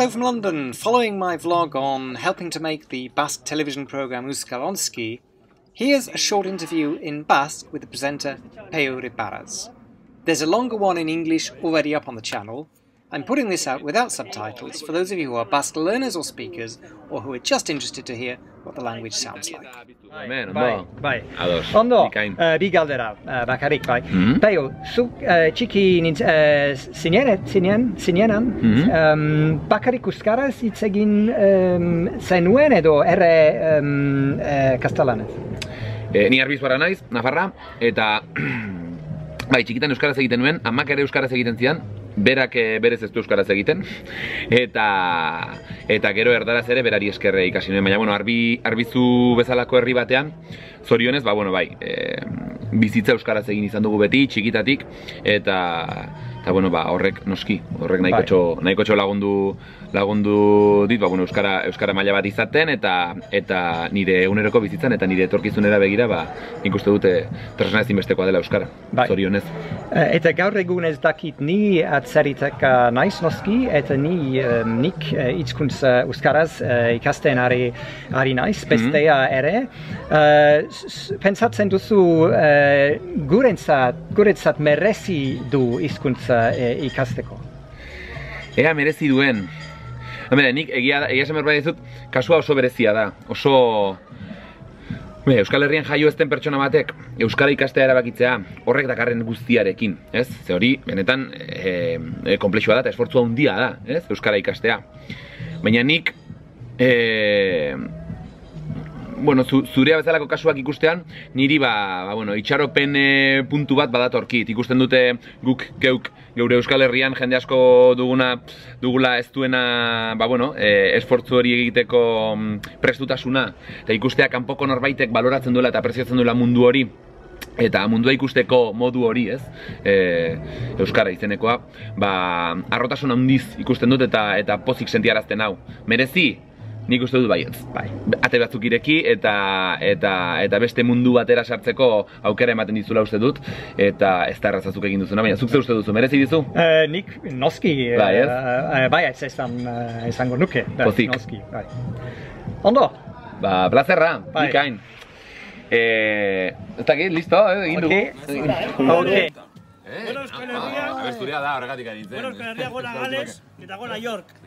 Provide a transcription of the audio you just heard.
Hello from London! Following my vlog on helping to make the Basque television programme Euskalonski, here's a short interview in Basque with the presenter Pello Reparaz. There's a longer one in English already up on the channel. I'm putting this out without subtitles for those of you who are Basque learners or speakers, or who are just interested to hear what the language sounds like. Bai, ondo, bi galdera, bakarrik, bai. Pello, zuk txiki zinenan, bakarrik euskaraz hitz egin zenuen edo erre kastelanez? Ni Arbizuara naiz, Nafarra, eta bai, txikitan euskaraz egiten nuen, amak ere euskaraz egiten zidan, berak berez ez du euskaraz egiten, eta gero erdaraz ere berari eskerre ikasi nuen, baina bueno, Arbizu bezalako herri batean zorionez, ba bueno, bai, bizitza euskaraz egin izan dugu beti, txikitatik, eta bueno, ba, horrek noski, horrek nahikotxo lagundu dit, ba bueno, euskara maila bat izaten, eta nire eguneroko bizitzan eta nire etorkizunera begira, ba, nik uste dute tresna ezinbestekoa dela euskara, zorionez. Eta gaur egun ez dakit ni atzeritak naiz noski, eta nik hitzkuntz euskaraz ikasten ari naiz, bestea ere. Pentsatzen duzu guretzat merezi du hizkuntza ikasteko? Ea merezi duen. Nik egia esan behar dizut, kasua oso berezia da. Oso... Euskal Herrian jaio ezten pertsona batek euskara ikastea erabakitzea horrek dakarren guztiarekin, ez? Ze hori, benetan, konplexua da eta esfortzua handia da, ez? Euskara ikastea. Baina nik... Bueno, zurea bezalako kasuak ikustean, niri ba, bueno, itxaropen puntu bat badatorkit. Ikusten dute guk geuk geure Euskal Herrian jende asko dugula ez duena, ba bueno, esfortzu hori egiteko prestutasuna. Eta ikustea kanpoko norbaitek baloratzen duela eta preziatzen duela mundu hori. Eta mundua ikusteko modu hori, ez? Euskara izenekoa, ba, harrotasun handiz ikusten dut eta pozik sentiarazten hau. Merezi? Nik uste dut baietz, ate batzuk ireki eta beste mundu batera sartzeko aukera ematen dizula uste dut, eta ez da errazazuk egin duzuna, baina zuk ze uste duzu, merezi dizu? Nik noski, baietz esango nuke, noski. Ondo? Ba, plazerra, nikain. Eta git, listo, egin dugu. Oke. Abesturia da, horregatik aritzen. Euskal Herria gola Gales eta gola York.